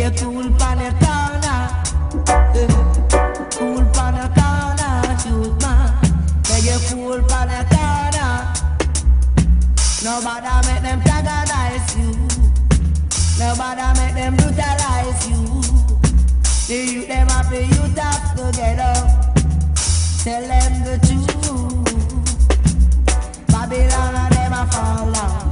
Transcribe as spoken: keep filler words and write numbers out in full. que culpa le tana, culpa le tana, chutma, que culpa le tana. Nobody make them antagonize you. Nobody make them brutalize you. The youth them have to youth up together. Tell them the truth. Babylon and them a fall out.